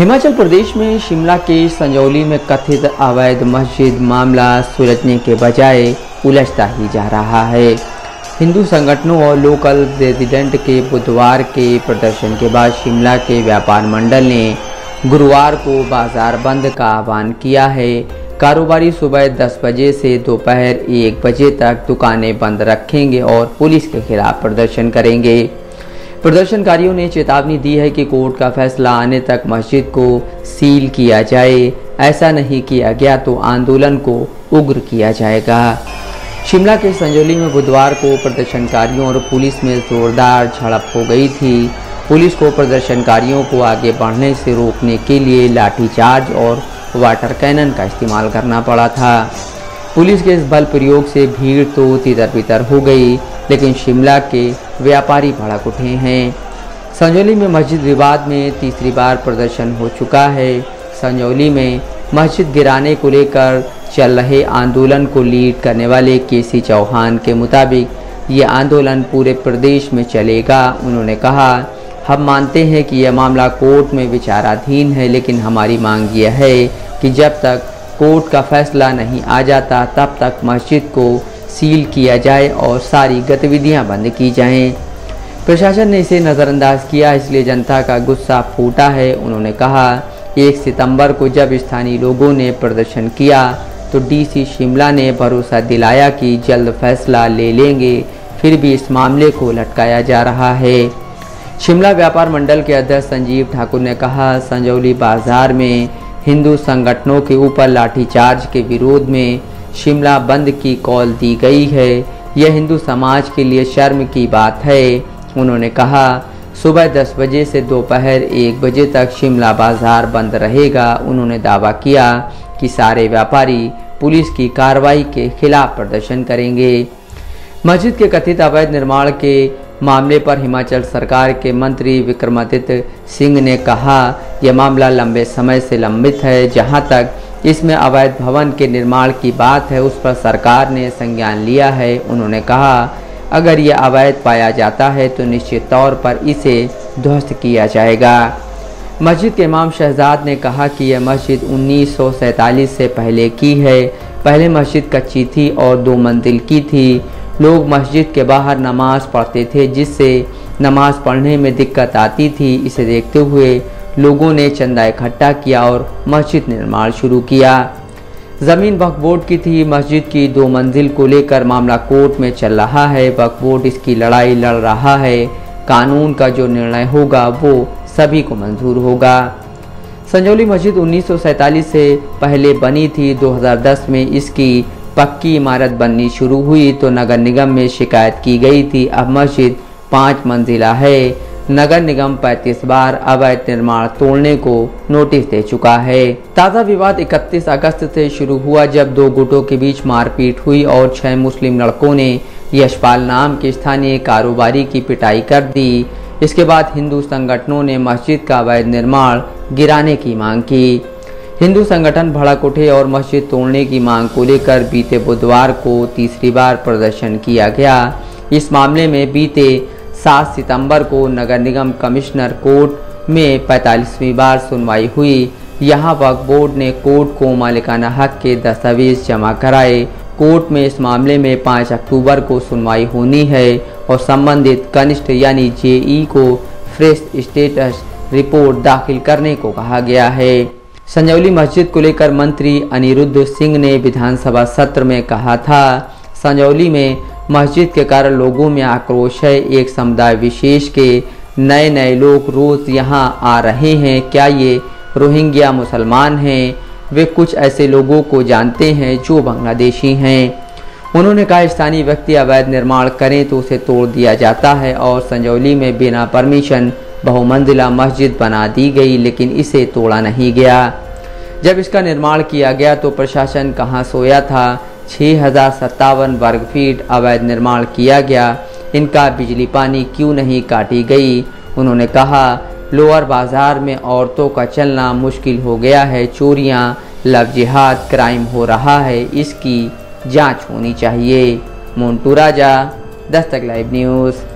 हिमाचल प्रदेश में शिमला के संजौली में कथित अवैध मस्जिद मामला सुलझने के बजाय उलझता ही जा रहा है। हिंदू संगठनों और लोकल रेजिडेंट के बुधवार के प्रदर्शन के बाद शिमला के व्यापार मंडल ने गुरुवार को बाजार बंद का आह्वान किया है। कारोबारी सुबह 10 बजे से दोपहर 1 बजे तक दुकानें बंद रखेंगे और पुलिस के खिलाफ प्रदर्शन करेंगे। प्रदर्शनकारियों ने चेतावनी दी है कि कोर्ट का फैसला आने तक मस्जिद को सील किया जाए, ऐसा नहीं किया गया तो आंदोलन को उग्र किया जाएगा। शिमला के संजौली में बुधवार को प्रदर्शनकारियों और पुलिस में जोरदार झड़प हो गई थी। पुलिस को प्रदर्शनकारियों को आगे बढ़ने से रोकने के लिए लाठीचार्ज और वाटर कैनन का इस्तेमाल करना पड़ा था। पुलिस के इस बल प्रयोग से भीड़ तो तितर बितर हो गई, लेकिन शिमला के व्यापारी भड़क उठे हैं। संजौली में मस्जिद विवाद में तीसरी बार प्रदर्शन हो चुका है। संजौली में मस्जिद गिराने को लेकर चल रहे आंदोलन को लीड करने वाले केसी चौहान के मुताबिक ये आंदोलन पूरे प्रदेश में चलेगा। उन्होंने कहा, हम मानते हैं कि यह मामला कोर्ट में विचाराधीन है, लेकिन हमारी मांग यह है कि जब तक कोर्ट का फैसला नहीं आ जाता तब तक मस्जिद को सील किया जाए और सारी गतिविधियां बंद की जाएं। प्रशासन ने इसे नज़रअंदाज किया, इसलिए जनता का गुस्सा फूटा है। उन्होंने कहा, 1 सितंबर को जब स्थानीय लोगों ने प्रदर्शन किया तो डीसी शिमला ने भरोसा दिलाया कि जल्द फैसला ले लेंगे, फिर भी इस मामले को लटकाया जा रहा है। शिमला व्यापार मंडल के अध्यक्ष संजीव ठाकुर ने कहा, संजौली बाजार में हिंदू संगठनों के ऊपर लाठीचार्ज के विरोध में शिमला बंद की कॉल दी गई है। यह हिंदू समाज के लिए शर्म की बात है। उन्होंने कहा, सुबह 10 बजे से दोपहर 1 बजे तक शिमला बाजार बंद रहेगा। उन्होंने दावा किया कि सारे व्यापारी पुलिस की कार्रवाई के खिलाफ प्रदर्शन करेंगे। मस्जिद के कथित अवैध निर्माण के मामले पर हिमाचल सरकार के मंत्री विक्रमादित्य सिंह ने कहा, यह मामला लंबे समय से लंबित है। जहां तक इसमें अवैध भवन के निर्माण की बात है, उस पर सरकार ने संज्ञान लिया है। उन्होंने कहा, अगर यह अवैध पाया जाता है तो निश्चित तौर पर इसे ध्वस्त किया जाएगा। मस्जिद के इमाम शहजाद ने कहा कि यह मस्जिद 1947 से पहले की है। पहले मस्जिद कच्ची थी और 2 मंजिल की थी। लोग मस्जिद के बाहर नमाज पढ़ते थे, जिससे नमाज पढ़ने में दिक्कत आती थी। इसे देखते हुए लोगों ने चंदा इकट्ठा किया और मस्जिद निर्माण शुरू किया। ज़मीन वक्फ बोर्ड की थी। मस्जिद की 2 मंजिल को लेकर मामला कोर्ट में चल रहा है। वक्फ बोर्ड इसकी लड़ाई लड़ रहा है। कानून का जो निर्णय होगा वो सभी को मंजूर होगा। संजौली मस्जिद 1947 से पहले बनी थी। 2010 में इसकी पक्की इमारत बननी शुरू हुई तो नगर निगम में शिकायत की गई थी। अब मस्जिद 5 मंजिला है। नगर निगम 35 बार अवैध निर्माण तोड़ने को नोटिस दे चुका है। ताज़ा विवाद 31 अगस्त से शुरू हुआ, जब 2 गुटों के बीच मारपीट हुई और 6 मुस्लिम लड़कों ने यशपाल नाम के स्थानीय कारोबारी की पिटाई कर दी। इसके बाद हिंदू संगठनों ने मस्जिद का अवैध निर्माण गिराने की मांग की। हिंदू संगठन भड़क उठे और मस्जिद तोड़ने की मांग को लेकर बीते बुधवार को तीसरी बार प्रदर्शन किया गया। इस मामले में बीते 7 सितंबर को नगर निगम कमिश्नर कोर्ट में 45वीं बार सुनवाई हुई। यहां वक्फ बोर्ड ने कोर्ट को मालिकाना हक के दस्तावेज जमा कराए। कोर्ट में इस मामले में 5 अक्टूबर को सुनवाई होनी है और संबंधित कनिष्ठ यानी JE को फ्रेश स्टेटस रिपोर्ट दाखिल करने को कहा गया है। संजौली मस्जिद को लेकर मंत्री अनिरुद्ध सिंह ने विधानसभा सत्र में कहा था, संजौली में मस्जिद के कारण लोगों में आक्रोश है। एक समुदाय विशेष के नए लोग रोज़ यहां आ रहे हैं। क्या ये रोहिंग्या मुसलमान हैं? वे कुछ ऐसे लोगों को जानते हैं जो बांग्लादेशी हैं। उन्होंने कहा, स्थानीय व्यक्ति अवैध निर्माण करें तो उसे तोड़ दिया जाता है और संजौली में बिना परमिशन बहुमंजिला मस्जिद बना दी गई, लेकिन इसे तोड़ा नहीं गया। जब इसका निर्माण किया गया तो प्रशासन कहां सोया था। 6057 वर्ग फीट अवैध निर्माण किया गया। इनका बिजली पानी क्यों नहीं काटी गई? उन्होंने कहा, लोअर बाजार में औरतों का चलना मुश्किल हो गया है। चोरियां, लव जिहाद, क्राइम हो रहा है। इसकी जांच होनी चाहिए। मंटू राजा, दस्तक लाइव न्यूज़।